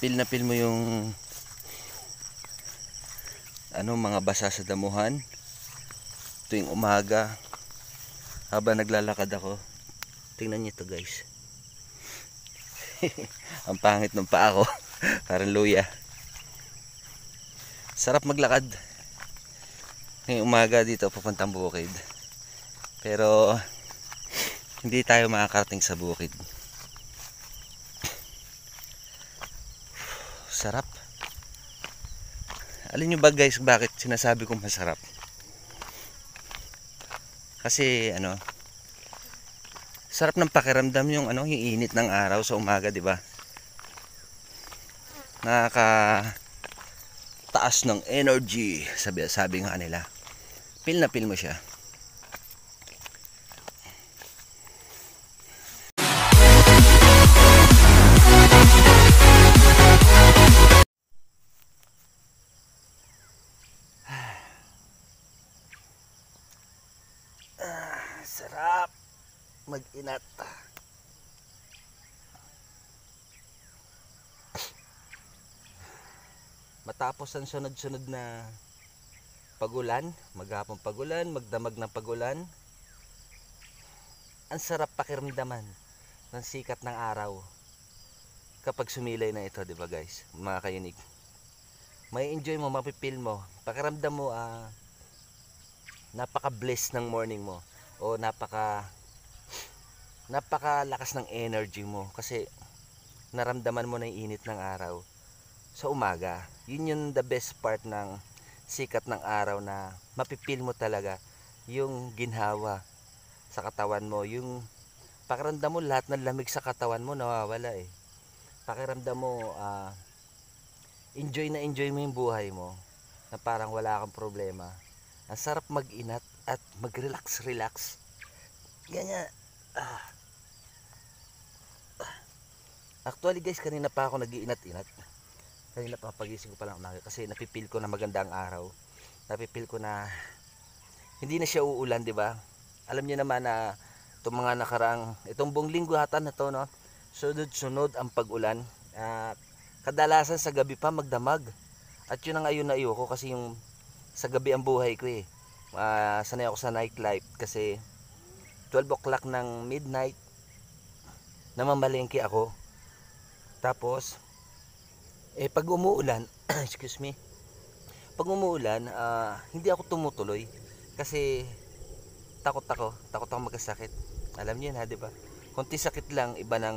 Feel na feel mo yung ano, mga basa sa damuhan. Tuwing umaga habang naglalakad ako, tingnan niyo to guys. Ang pangit ng paa ko. Parang luya. Sarap maglakad ngayong umaga dito papuntang bukid, pero hindi tayo makakarating sa bukid. Sarap. Alin nyo ba guys bakit sinasabi kong masarap? Kasi ano, sarap ng pakiramdam yung ano, yung init ng araw sa umaga, di ba? Nakakataas ng energy, sabi nga nila. Feel na feel mo siya. Mag-inat. Matapos ang sunod-sunod na pagulan, maghapong pagulan, magdamag ng pagulan, ang sarap pakiramdaman ng sikat ng araw kapag sumilay na ito, di ba guys, mga kayunig? May enjoy mo, mapipil mo, pakiramdam mo, napaka-bless ng morning mo, o napakalakas ng energy mo kasi naramdaman mo na yung init ng araw sa umaga. Yun yung the best part ng sikat ng araw, na mapipil mo talaga yung ginhawa sa katawan mo, yung pakiramdam mo lahat ng lamig sa katawan mo nawawala eh. Pakiramdam mo enjoy na enjoy mo yung buhay mo, na parang wala kang problema. Ang sarap mag-inat at mag-relax. Ganyan. Actually guys, kanina pa ako nag-iinat-inat. Kanina pa, pagising ko pa lang umaga, kasi napipil ko na maganda ang araw. Napipil ko na hindi na siya uulan, di ba? Alam niyo naman na itong mga nakaraang, itong buong lingguhatan na to, no? Sunod-sunod ang pag-ulan. Kadalasan sa gabi pa magdamag. At yun ang ayun na ayoko, kasi yung sa gabi ang buhay ko eh. Sanay ako sa nightlife, kasi 12 o'clock ng midnight namamalengke ako. Tapos pag umuulan, excuse me. Pag umuulan, hindi ako tumutuloy kasi takot ako magkasakit. Alam niyo na, 'di ba? Konti sakit lang, iba na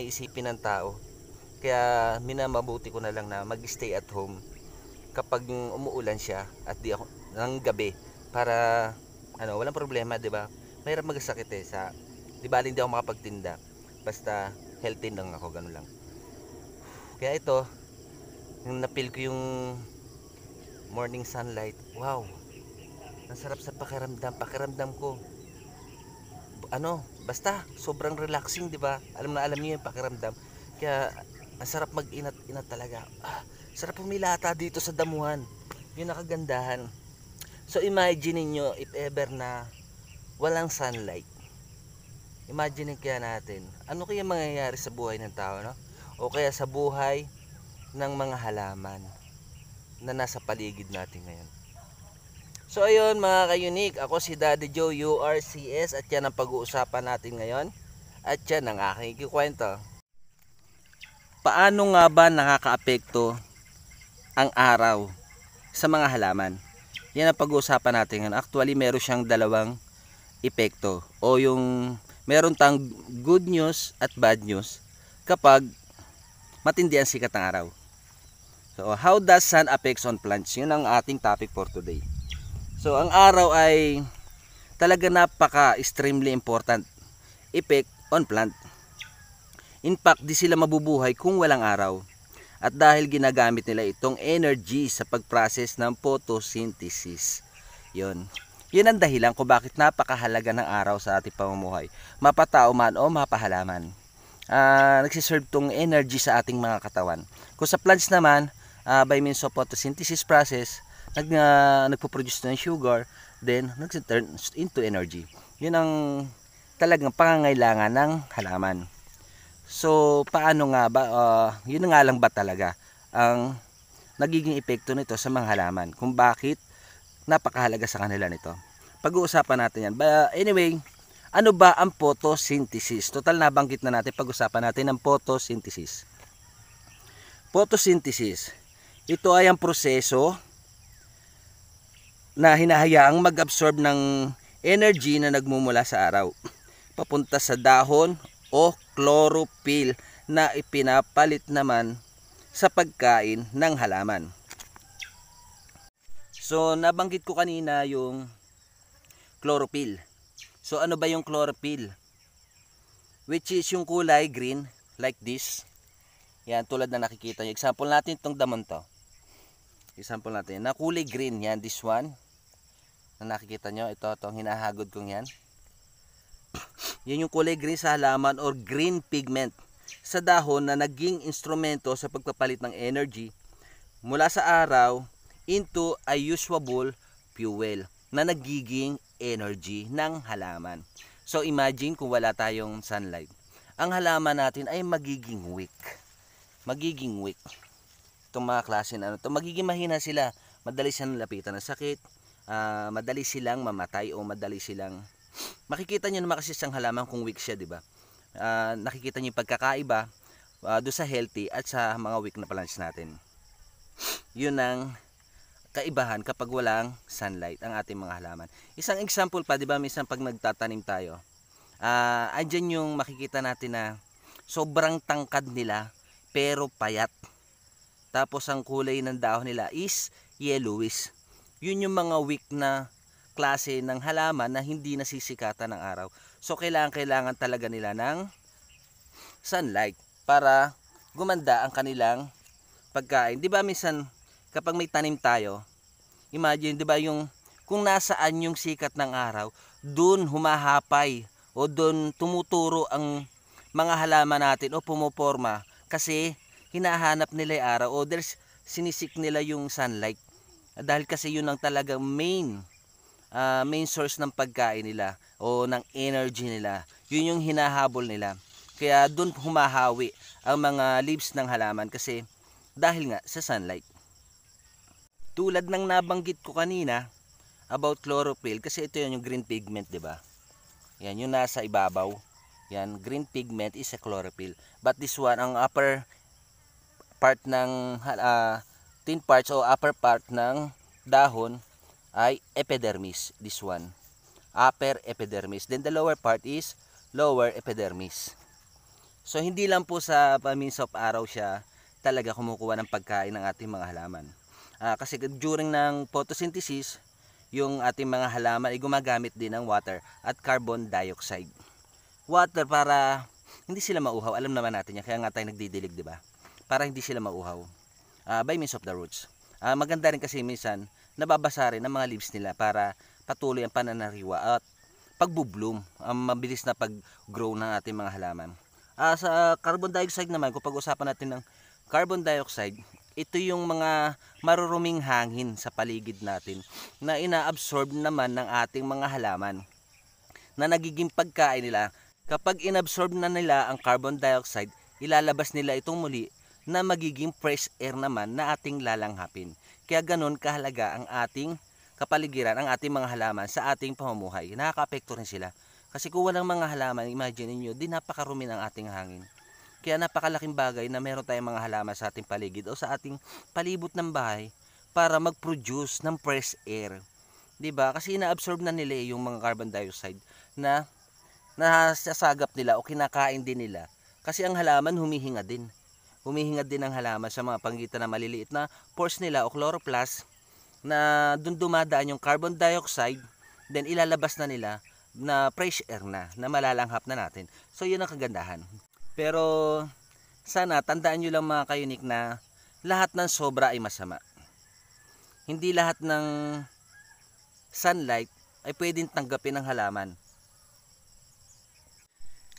iisipin ng tao. Kaya minamabuti ko na lang na mag-stay at home kapag umuulan siya at di ako ng gabi, para ano, walang problema, 'di ba? Mahirap magkasakit eh sa, 'di ba, hindi ako makapagtinda. Basta healthy lang ako, ganun lang. Kaya ito, yung napil ko yung morning sunlight, wow, ang sarap sa pakiramdam ko. Ano, basta sobrang relaxing, di ba? Alam na alam niyo yung pakiramdam. Kaya ang sarap mag-inat-inat talaga. Sarap pumilata dito sa damuhan, yung nakagandahan. So imagine niyo if ever na walang sunlight. Imagine kaya natin, ano kaya mangyayari sa buhay ng tao, no? O kaya sa buhay ng mga halaman na nasa paligid natin ngayon. So ayun mga ka-unique, ako si Daddy Joe URCS at yan ang pag-uusapan natin ngayon. At yan ang aking ikikwento. Paano nga ba nakakaapekto ang araw sa mga halaman? Yan ang pag-uusapan natin ngayon. Actually meron siyang dalawang epekto, o yung meron tayong good news at bad news kapag matindi ang sikat ng araw. So, how does sun affects on plants? Yun ang ating topic for today. So, ang araw ay talaga napaka-extremely important effect on plant. In fact, di sila mabubuhay kung walang araw. At dahil ginagamit nila itong energy sa pag-process ng photosynthesis. Yun. Yun ang dahilan kung bakit napakahalaga ng araw sa ating pamumuhay. Mapatao man o mapahalaman. Nagsiserve tong energy sa ating mga katawan. Kung sa plants naman, by means of photosynthesis process, nagpo-produce ng sugar, then nag-turn into energy. Yun ang talagang pangangailangan ng halaman. So paano nga ba, yun nga lang ba talaga ang nagiging epekto nito sa mga halaman, kung bakit napakahalaga sa kanila nito. Pag-uusapan natin yan. But anyway, ano ba ang photosynthesis? Total, nabanggit na natin, pag-usapan natin ang photosynthesis. Photosynthesis, ito ay ang proseso na hinahayaang mag-absorb ng energy na nagmumula sa araw papunta sa dahon o chlorophyll na ipinapalit naman sa pagkain ng halaman. So nabanggit ko kanina yung chlorophyll. So ano ba yung chlorophyll? Which is yung kulay green like this. Yan, tulad na nakikita nyo. Example natin itong damon to. Example natin na kulay green. Yan, this one na nakikita nyo. Ito, itong hinahagod kong yan. Yan yung kulay green sa halaman or green pigment sa dahon na naging instrumento sa pagpapalit ng energy mula sa araw into a usable fuel na nagiging energy ng halaman. So imagine kung wala tayong sunlight, ang halaman natin ay magiging weak. Magiging weak. Itong mga klase na ano, magiging mahina sila. Madali silang lapitan ng sakit, madali silang mamatay, o madali silang... Makikita nyo naman kasi siyang halaman kung weak siya, diba? Nakikita nyo yung pagkakaiba doon sa healthy at sa mga weak na plants natin. Yun ang kaibahan kapag walang sunlight ang ating mga halaman. Isang example pa, diba, minsan pag nagtatanim tayo, andyan yung makikita natin na sobrang tangkad nila pero payat, tapos ang kulay ng dahon nila is yellowish. Yun yung mga weak na klase ng halaman na hindi nasisikatan ng araw. So kailangan talaga nila ng sunlight para gumanda ang kanilang pagkain. Diba minsan kapag may tanim tayo, imagine, di ba, yung kung nasaan yung sikat ng araw, doon humahapay o doon tumuturo ang mga halaman natin o pumuporma, kasi hinahanap nila yung araw o sinisik nila yung sunlight. Dahil kasi yun ang talagang main source ng pagkain nila o ng energy nila. Yun yung hinahabol nila. Kaya doon humahawi ang mga leaves ng halaman kasi dahil nga sa sunlight. Tulad ng nabanggit ko kanina about chlorophyll, kasi ito yan yung green pigment, diba? Yan yung nasa ibabaw. Yan, green pigment is a chlorophyll. But this one, ang upper part ng thin parts o upper part ng dahon ay epidermis. This one, upper epidermis. Then the lower part is lower epidermis. So hindi lang po sa paminsa of araw siya talaga kumukuha ng pagkain ng ating mga halaman. Kasi during ng photosynthesis, yung ating mga halaman ay gumagamit din ng water at carbon dioxide. Water para hindi sila mauhaw. Alam naman natin yan. Kaya nga tayo nagdidilig, di ba? Para hindi sila mauhaw. By means of the roots. Maganda rin kasi minsan, nababasa rin ang mga leaves nila para patuloy ang pananariwa at pagbubloom. Ang mabilis na pag-grow ng ating mga halaman. Sa carbon dioxide naman, kung pag-usapan natin ng carbon dioxide, ito yung mga maruruming hangin sa paligid natin na inaabsorb naman ng ating mga halaman na nagiging pagkain nila. Kapag inabsorb na nila ang carbon dioxide, ilalabas nila itong muli na magiging fresh air naman na ating lalanghapin. Kaya ganun kahalaga ang ating kapaligiran, ang ating mga halaman sa ating pamumuhay. Nakaka-apekto rin sila. Kasi kung walang mga halaman, imagine niyo, di napakarumi ng ating hangin. Kaya napakalaking bagay na meron tayong mga halaman sa ating paligid o sa ating palibot ng bahay para mag-produce ng fresh air. Diba? Kasi inaabsorb na nila yung mga carbon dioxide na nasasagap nila o kinakain din nila. Kasi ang halaman humihinga din. Humihinga din ang halaman sa mga pangitan ng maliliit na pores nila o chloroplast na dun dumadaan yung carbon dioxide, then ilalabas na nila na fresh air na malalanghap na natin. So yun ang kagandahan. Pero sana tandaan nyo lang mga ka-unique na lahat ng sobra ay masama. Hindi lahat ng sunlight ay pwedeng tanggapin ng halaman.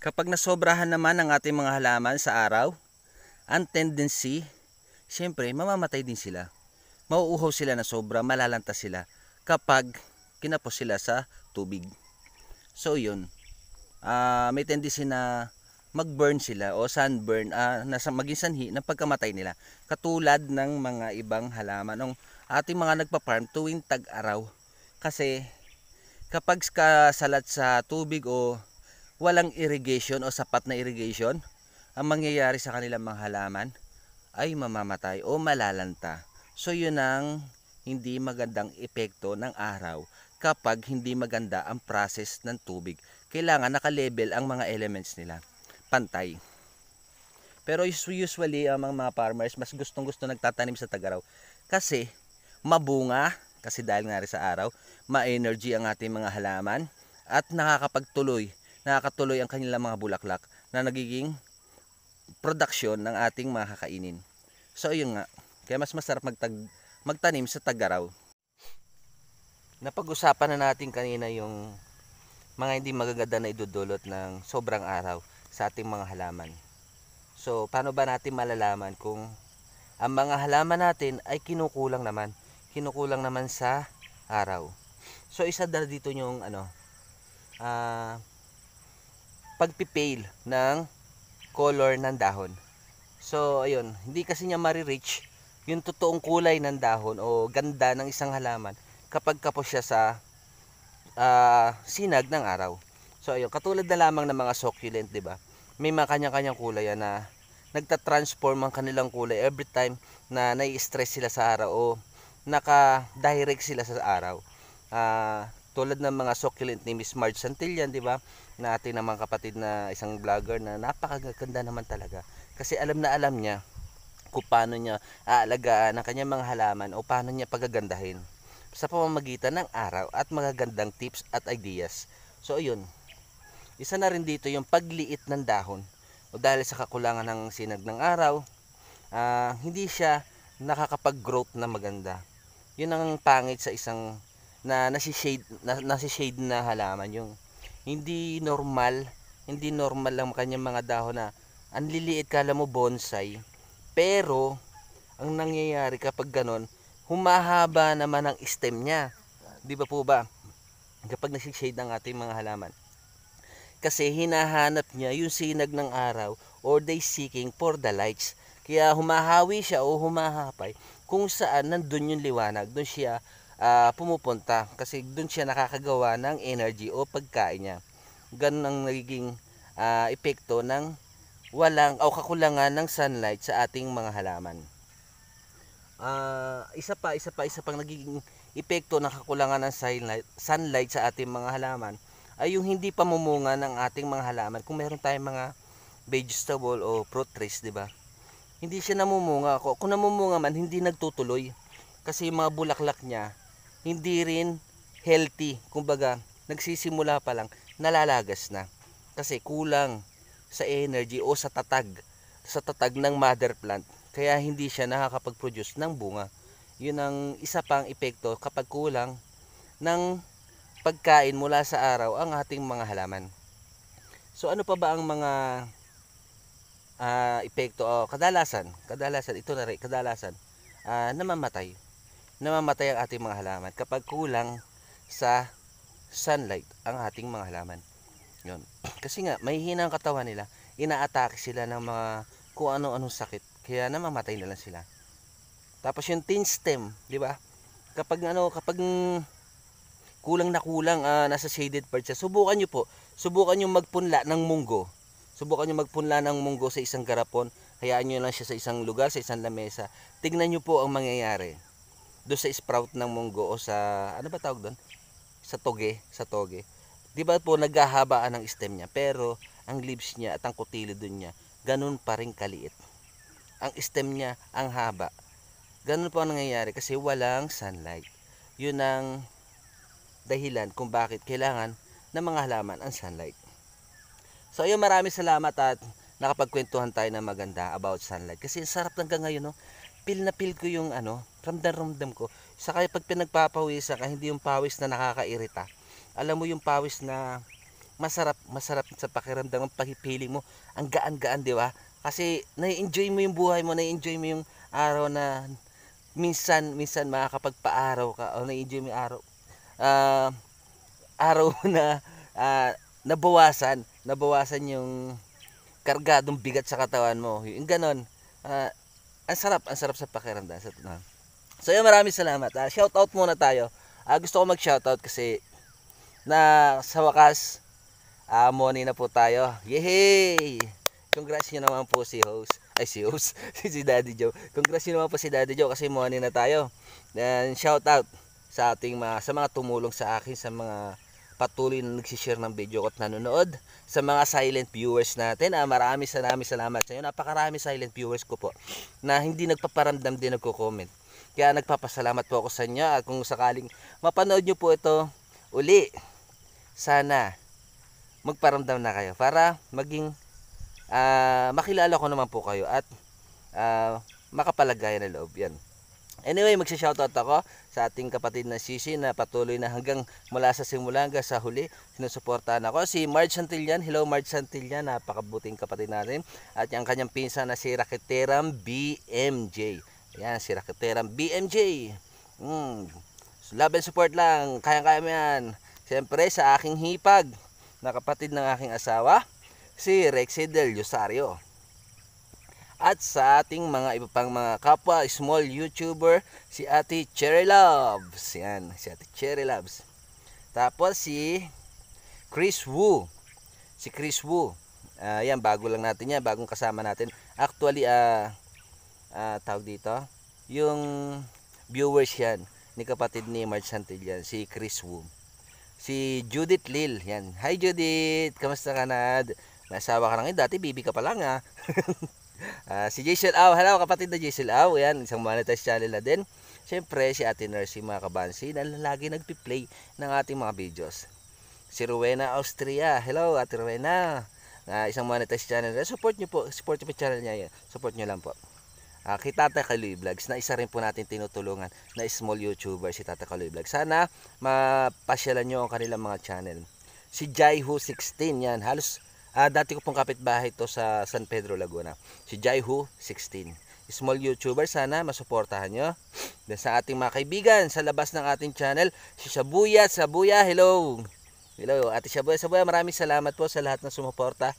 Kapag nasobrahan naman ang ating mga halaman sa araw, ang tendency, siyempre mamamatay din sila. Mauuhaw sila na sobra, malalanta sila kapag kinapos sila sa tubig. So yun, may tendency na mag-burn sila o sunburn, maging sanhi ng pagkamatay nila. Katulad ng mga ibang halaman ng ating mga nagpa-farm tuwing tag-araw. Kasi kapag kasalat sa tubig o walang irrigation o sapat na irrigation, ang mangyayari sa kanilang mga halaman ay mamamatay o malalanta. So yun ang hindi magandang epekto ng araw kapag hindi maganda ang process ng tubig. Kailangan naka-level ang mga elements nila, pantay. Pero usually ang mga farmers mas gustong-gusto nagtatanim sa tag-araw kasi mabunga, kasi dahil nga rin sa araw, ma-energy ang ating mga halaman at nakakatuloy ang kanilang mga bulaklak na nagiging production ng ating makakainin. So yun nga, kaya mas masarap magtanim sa tag-araw. Napag-usapan na natin kanina yung mga hindi magaganda na idudulot ng sobrang araw sa ating mga halaman. So paano ba natin malalaman kung ang mga halaman natin ay kinukulang naman sa araw? So isa dahil dito yung pagpipale ng color ng dahon. So ayun, hindi kasi niya marireach yung totoong kulay ng dahon o ganda ng isang halaman kapag kapos siya sa sinag ng araw. So ayun, katulad na lamang ng mga succulent, di ba? May mga kanya-kanyang kulay yan na nagtatransform ang kanilang kulay every time na nai-stress sila sa araw o naka-direct sila sa araw. Tulad ng mga succulent ni Miss Marge Santillan, di ba? Na ating namang kapatid na isang vlogger na napakaganda naman talaga. Kasi alam na alam niya kung paano niya aalagaan ang kanyang mga halaman o paano niya pagagandahin sa pamamagitan ng araw at magagandang tips at ideas. So ayun, isa na rin dito yung pagliit ng dahon. O dahil sa kakulangan ng sinag ng araw, hindi siya nakakapag-growth na maganda. Yun ang pangit sa isang na nasi-shade na halaman, yung hindi normal lang kanyang mga dahon na ang liliit, kala mo bonsai. Pero ang nangyayari kapag ganon, humahaba naman ang stem niya, di ba po ba, kapag nasi-shade ng ating mga halaman? Kasi hinahanap niya yung sinag ng araw, or they seeking for the lights, kaya humahawi siya o humahapay kung saan nandun yung liwanag, doon siya pumupunta kasi doon siya nakakagawa ng energy o pagkain niya. Ganun ang nagiging epekto ng walang o kakulangan ng sunlight sa ating mga halaman. Isa pang nagiging epekto ng kakulangan ng sunlight sa ating mga halaman ay yung hindi pamumunga ng ating mga halaman. Kung meron tayong mga vegetable o fruit trees, di ba? Hindi siya namumunga. Kung namumunga man, hindi nagtutuloy. Kasi yung mga bulaklak niya hindi rin healthy, kumbaga nagsisimula pa lang nalalagas na kasi kulang sa energy o sa tatag ng mother plant, kaya hindi siya nakakapag-produce ng bunga. Yun ang isa pang epekto kapag kulang ng pagkain mula sa araw ang ating mga halaman. So ano pa ba ang mga epekto? Kadalasan ito na rin, kadalasan namamatay ang ating mga halaman kapag kulang sa sunlight ang ating mga halaman. Yun. Kasi nga, mahihina ang katawan nila, inaatake sila ng mga kung ano-anong sakit, kaya namamatay na lang sila. Tapos yung thin stem, di ba? Kapag kulang na kulang, nasa shaded part siya, subukan nyo magpunla ng munggo. Subukan nyo magpunla ng munggo sa isang garapon, hayaan nyo lang siya sa isang lugar, sa isang lamesa. Tignan nyo po ang mangyayari do sa sprout ng munggo o sa ano ba tawag doon? Sa toge. 'Di ba po naghahabaan ang stem niya, pero ang leaves niya at ang kutilo doon niya, ganun pa rin kaliit. Ang stem niya ang haba. Ganun po ang nangyayari kasi walang sunlight. 'Yun ang dahilan kung bakit kailangan ng mga halaman ang sunlight. So ayun, maraming salamat at nakapagkwentuhan tayo ng maganda about sunlight. Kasi sarap hanggang ngayon, no? Pil na pil ko yung ramdam ko. Saka pag pinagpapawisan ka, hindi yung pawis na nakakairita. Alam mo yung pawis na masarap sa pakiramdam ng paghipiling mo. Ang gaan-gaan, di ba? Kasi na-enjoy mo yung buhay mo, na-enjoy mo yung araw na minsan makakapagpa-araw ka o na-enjoy mo yung araw. Araw na nabawasan yung kargadong bigat sa katawan mo. Yung ganon, ang sarap sa pakiramdam. So yun, maraming salamat. Shoutout muna tayo. Gusto ko mag-shoutout kasi na sa wakas, money na po tayo. Yehey! Congrats nyo naman po si host. Ay, si host. Si Daddy Joe. Congrats nyo naman po si Daddy Joe kasi money na tayo. Then, shoutout sa ating mga, sa mga tumulong sa akin, sa mga patuloy na nagsishare ng video ko at nanonood, sa mga silent viewers natin. Marami salamat sa inyo. Napakarami silent viewers ko po na hindi nagpaparamdam din nagko-comment. Kaya nagpapasalamat po ako sa inyo. At kung sakaling mapanood nyo po ito uli, sana magparamdam na kayo para maging makilala ko naman po kayo at makapalagayan na loob. Yan. Anyway, magsha-shoutout ako sa ating kapatid na Sisi na patuloy na hanggang mula sa simula hanggang sa huli sinusuportahan ako. Si Marge Santillan, hello Marge Santillan, napakabuting kapatid natin. At yung kanyang pinsan na si Raket Eram BMJ. Ayan, si Raket Eram BMJ. So, love and support lang, kayang-kaya mo yan. Siyempre sa aking hipag na kapatid ng aking asawa, si Rexy Del Rosario. At sa ating mga iba pang mga kapwa, small YouTuber, si Ati Cherry Loves. Yan, si Ati Cherry Loves. Tapos si Chris Wu. Si Chris Wu. Yan, bago lang natin yan, bagong kasama natin. Actually, tawag dito, yung viewers yan, ni kapatid ni Marge Santillan, si Chris Wu. Si Judith Lil. Yan, hi Judith, kamusta ka na? May asawa ka na ngayon, dati bibi ka pa lang ha. Si Jisel Au, hello kapatid na Jisel Au. Yan, isang monetized channel na din. Siyempre si Ate Narcy, mga kabansi, na lagi nagpi-play ng ating mga videos. Si Rowena Austria, hello Ate Rowena, isang monetized channel. Support nyo po, support nyo po channel niya yan. Support nyo lang po. Kay Tata Kaloy Vlogs, na isa rin po natin tinutulungan na small YouTuber si Tata Kaloy Vlogs. Sana mapasyalan nyo ang kanilang mga channel. Si Jaihu16, yan, halos dati ko pong kapitbahay ito sa San Pedro, Laguna. Si Jaihu16, small YouTuber, sana masuportahan nyo. Then sa ating mga kaibigan sa labas ng ating channel, si Sabuya. Sabuya, hello. Hello Ate Sabuya. Sabuya, maraming salamat po sa lahat na sumuporta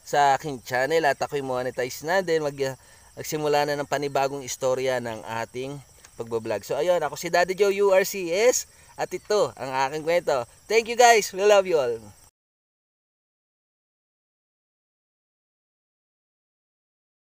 sa aking channel. At ako'y monetize na din. Magsimula na ng panibagong istorya ng ating pagbablog. So ayun, ako si Daddy Joe URCS. At ito ang aking kwento. Thank you guys, we love you all.